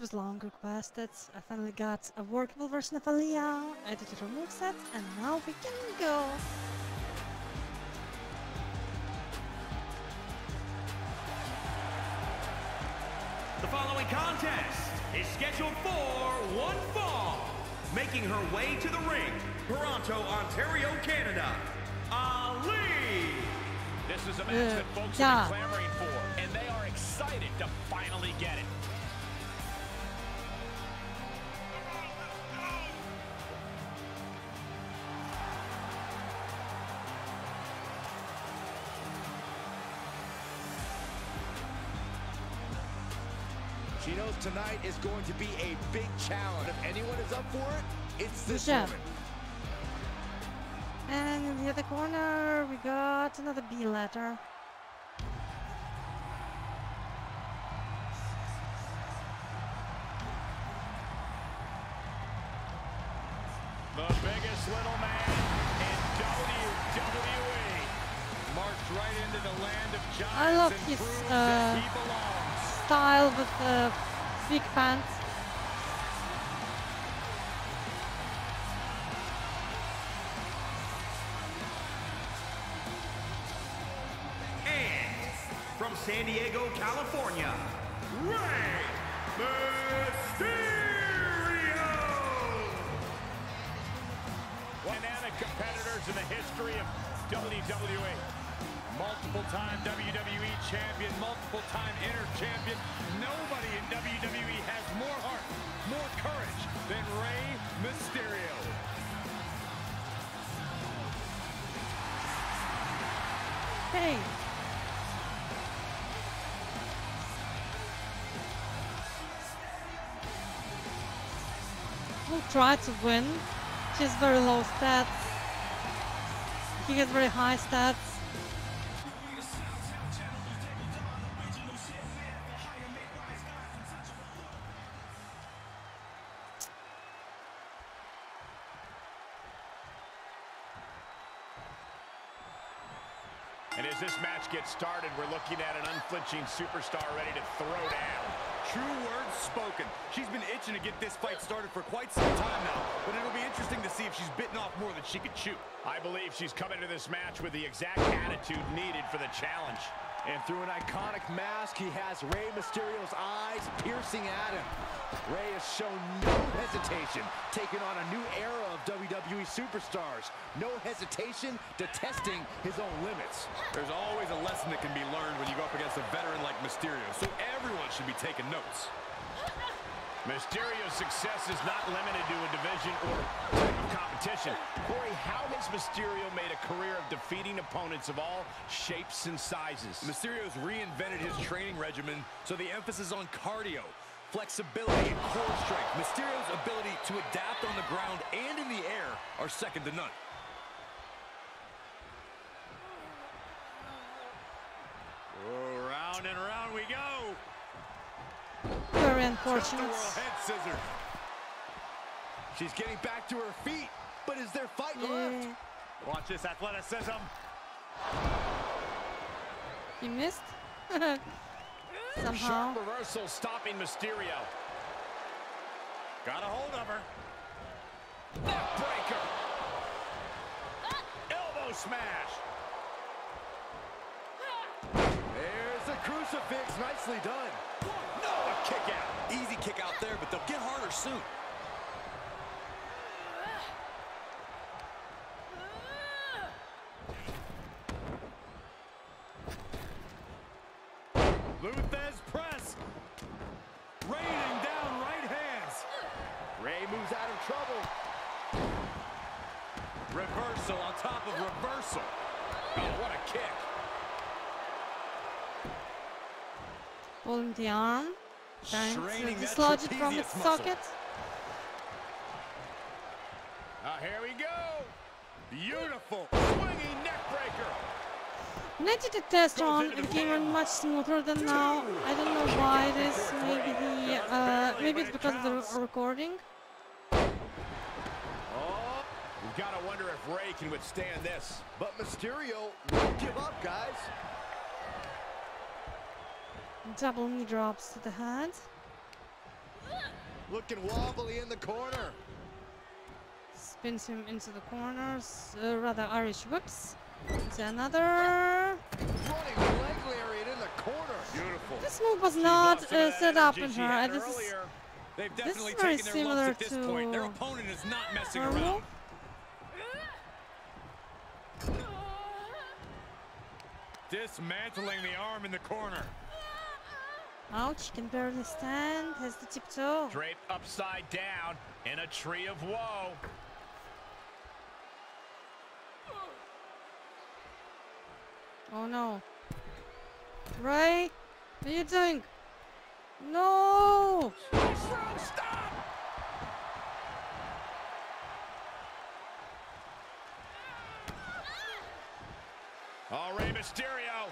was long requested. I finally got a workable version of Aliyah, edited her moveset, and now we can go! The following contest is scheduled for one fall, making her way to the ring, Toronto, Ontario, Canada, Aliyah! This is a match that folks are clamoring for, and they are excited to finally get it. She knows tonight is going to be a big challenge. If anyone is up for it, it's this woman. And in the other corner, we got another B letter. The biggest little man in WWE. Marched right into the land of giants. I love his style with the big pants. From San Diego, California, Rey Mysterio! One of the competitors in the history of WWE. Multiple-time WWE champion, multiple-time inner champion. Nobody in WWE has more heart, more courage than Rey Mysterio. Hey! Will try to win. She has very low stats. He has very high stats. And as this match gets started, we're looking at an unflinching superstar ready to throw down. True words spoken. She's been itching to get this fight started for quite some time now, but it'll be interesting to see if she's bitten off more than she could chew. I believe she's coming to this match with the exact attitude needed for the challenge. And through an iconic mask, he has Rey Mysterio's eyes piercing at him. Rey has shown no hesitation, taking on a new era of WWE superstars. No hesitation to testing his own limits. There's always a lesson that can be learned when you go up against a veteran like Mysterio, so everyone should be taking notes. Mysterio's success is not limited to a division or type of competition. Corey, how has Mysterio made a career of defeating opponents of all shapes and sizes? Mysterio's reinvented his training regimen, so the emphasis on cardio, flexibility, and core strength. Mysterio's ability to adapt on the ground and in the air are second to none. Oh, round and round we go. Very unfortunate. She's getting back to her feet, but is there fight left? Watch this athleticism. He missed. Somehow. Sharp reversal stopping Mysterio. Got a hold of her. Backbreaker. Elbow smash. There's the crucifix. Nicely done. Kick out. Easy kick out there, but they'll get harder soon. Luthes press. Raining down right hands. Rey moves out of trouble. Reversal on top of reversal. Oh, what a kick. Pulling the arm. Dislodge it from its socket. Here we go. Beautiful swinging neck breaker. When I did the test on, it came much smoother than now. I don't know why it is. Maybe it's because of the recording. We've got to wonder if Rey can withstand this. But Mysterio won't give up, guys. Double knee drops to the hand. Looking wobbly in the corner. Spins him into the corners. Rather Irish whips. Into another. Running leg lariat in the corner. Beautiful. This move was not set up in her. This is very similar to their opponent is not messing around. Dismantling the arm in the corner. Ouch, can barely stand, has the tiptoe. Draped upside down in a tree of woe. Oh no. Rey, what are you doing? No! Stop! Oh, Rey Mysterio.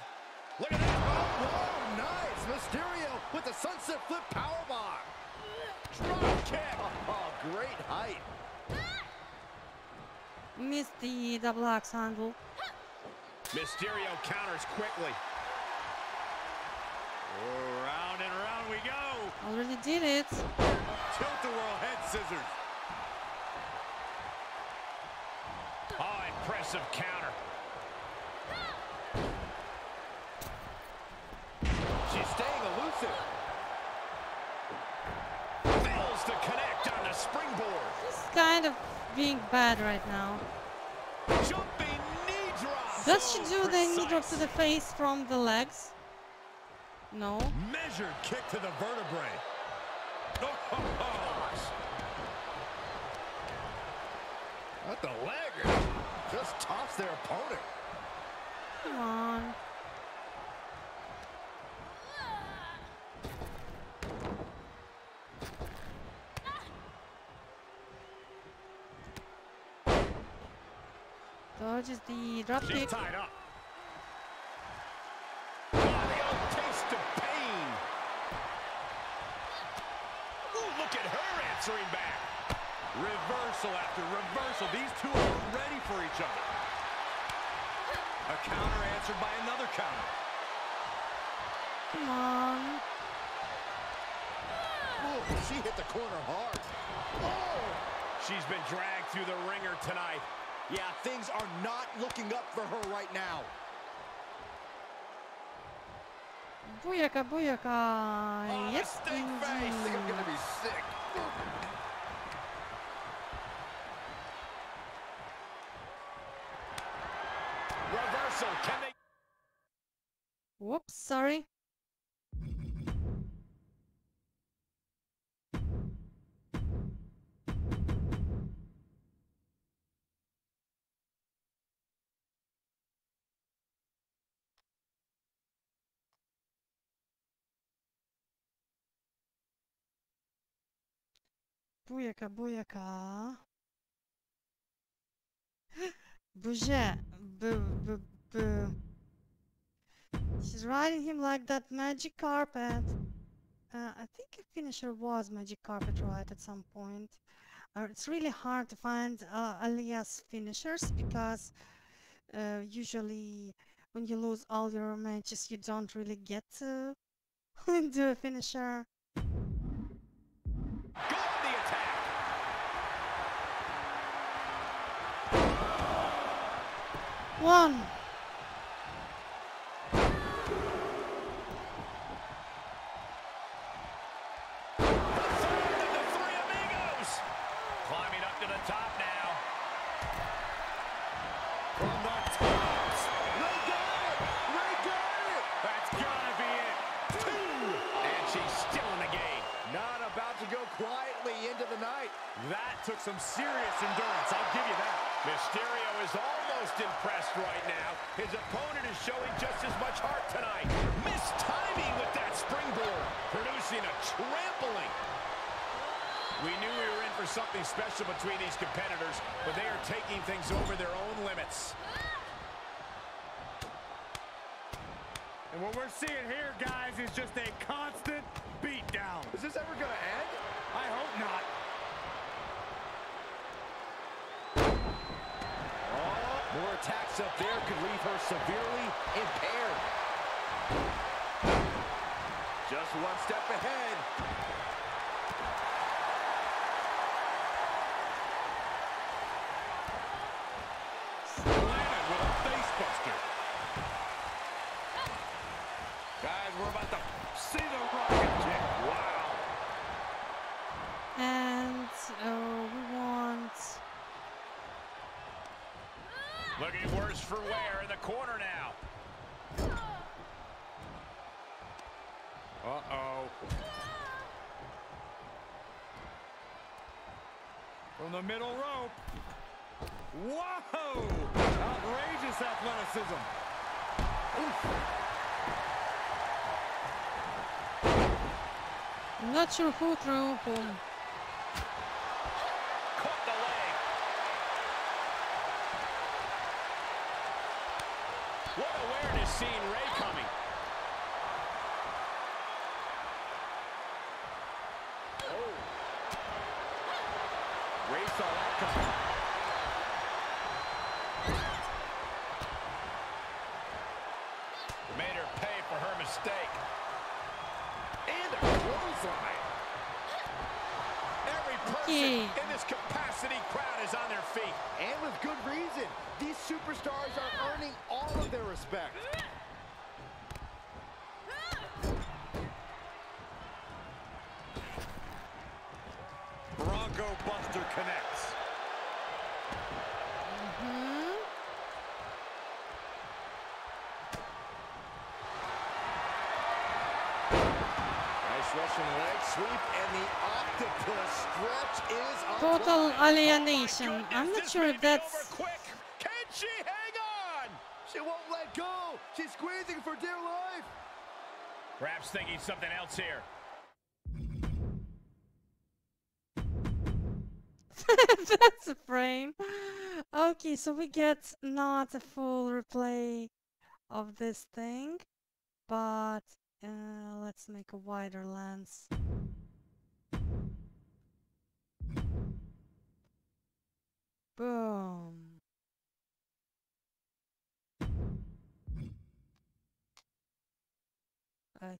Look at that. Oh, nice. Mysterio with the sunset flip powerbomb. Drop kick. Oh, great height. Missed the double axe handle. Mysterio counters quickly. Round and round we go. Already did it. Tilt the world head scissors. Oh, impressive counter. She's staying elusive. Fails to connect on the springboard. She's kind of being bad right now. Jumping knee drop. Does she do the knee drop to the face from the legs? No. Measured kick to the vertebrae. What the leg? Just tops their opponent. Come on. Dodges the drop kick. She's tied up. Oh, the old taste of pain. Ooh, look at her answering back. Reversal after reversal. These two are ready for each other. A counter answered by another counter. Come on. Ooh, she hit the corner hard. Oh. She's been dragged through the ringer tonight. Yeah, things are not looking up for her right now. Booyaka, Booyaka. Oh, yes, face. I think I'm gonna be sick. Reversal, can they? Whoops, sorry. Booyaka, Booyaka. Bouge. Boo. She's riding him like that magic carpet. I think a finisher was magic carpet right at some point. It's really hard to find Aliyah's finishers because usually when you lose all your matches, you don't really get to do a finisher. One. The third of the three amigos. Climbing up to the top now. From the top. They got it. They got it. That's gotta be it. Two. And she's still in the game. Not about to go quietly into the night. That took some serious endurance. I'll give you that. Mysterio is almost impressed right now. His opponent is showing just as much heart tonight. Missed timing with that springboard, producing a trampling. We knew we were in for something special between these competitors, but they are taking things over their own limits. And what we're seeing here, guys, is just a constant beatdown. Is this ever going to end? I hope not. More attacks up there could leave her severely impaired. Just one step ahead. Looking worse for wear in the corner now. From the middle rope. Whoa! Outrageous athleticism. I'm not sure who threw whom. Caught the leg. What awareness seeing Rey coming. Rey saw that coming. Made her pay for her mistake. And a clothesline. Every person in this capacity crowd is on their feet. And with good reason. These superstars are earning all of their respect. Go Buster connects. Nice Russian leg sweep and the octopus stretch is total alienation. I'm not sure if that's quick. Can she hang on? She won't let go. She's squeezing for dear life. Perhaps thinking something else here. That's a frame. Okay, so we get not a full replay of this thing, but let's make a wider lens. Boom.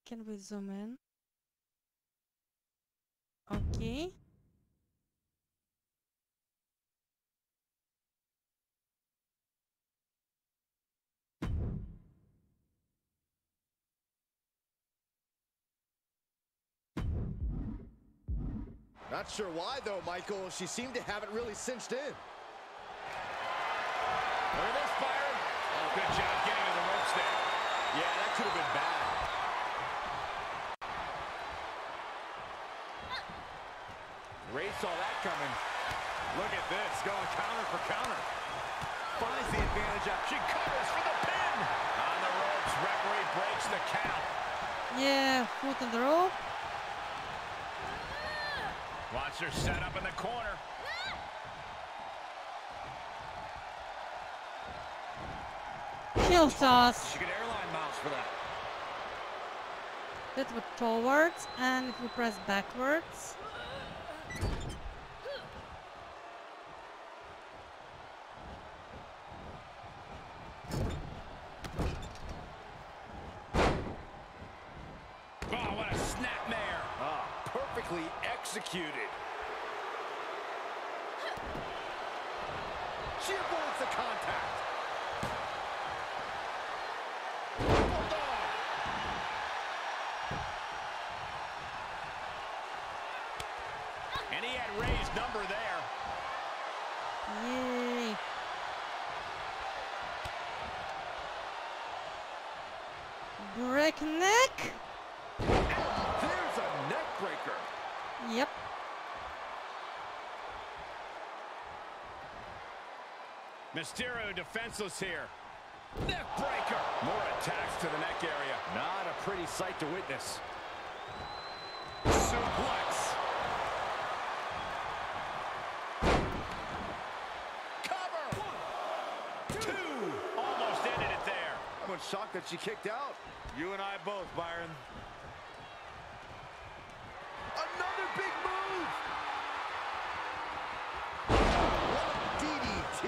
Can we zoom in? Okay. Not sure why, though, Michael. She seemed to have it really cinched in. Look at this, Byron. Oh, good job getting to the ropes there. Yeah, that could have been bad. Rey saw that coming. Look at this, going counter for counter. Finds the advantage up. She covers for the pin. On the ropes, referee breaks the count. Yeah, foot on the rope. Watch her set up in the corner. Heel toss. She could airline mouse for that. That was forwards, and if we press backwards. Executed. She avoids the contact. Hold on. And he had Rey's number there. Yay. Break neck. And there's a neck breaker. Yep. Mysterio defenseless here. Neck breaker. More attacks to the neck area. Not a pretty sight to witness. Suplex. Cover. 1, 2. Almost ended it there. I'm in shock that she kicked out. You and I both, Byron. Big move! What DDT!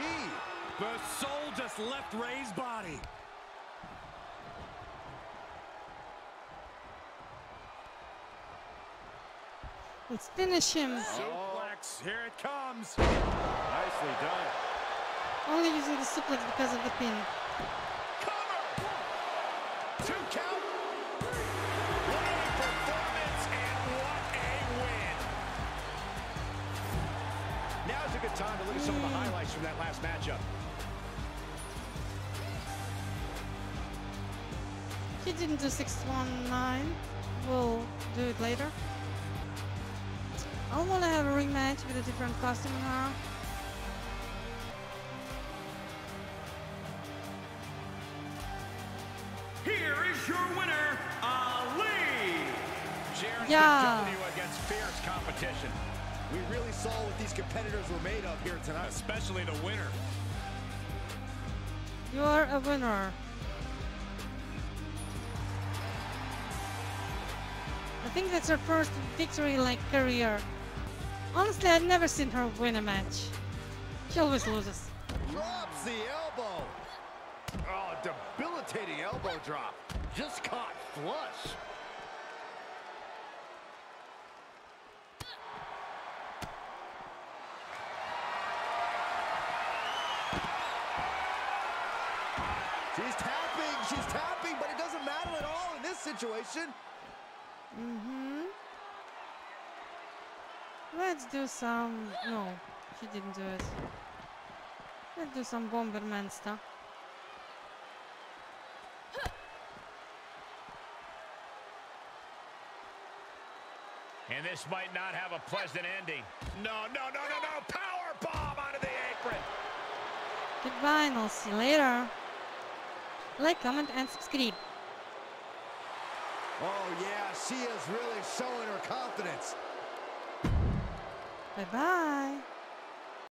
The soul just left Rey's body. Let's finish him. Suplex, here it comes. Nicely done. Only using the suplex because of the pin. Cover! 2 count. Time to look at some of the highlights from that last matchup. He didn't do 619. We'll do it later. I want to have a rematch with a different costume now. Here is your winner, Ali. Yeah. Against fierce competition. We really saw what these competitors were made of here tonight, especially the winner. You are a winner. I think that's her first victory in like career. Honestly, I've never seen her win a match. She always loses. Drops the elbow. Oh, debilitating elbow drop. Just caught flush. She's tapping, but it doesn't matter at all in this situation. Let's do some... No, she didn't do it. Let's do some Bomberman stuff. And this might not have a pleasant ending. No. Power bomb out of the apron. Goodbye, and I'll see you later. Like, comment, and subscribe. Oh yeah, she is really showing her confidence. Bye-bye.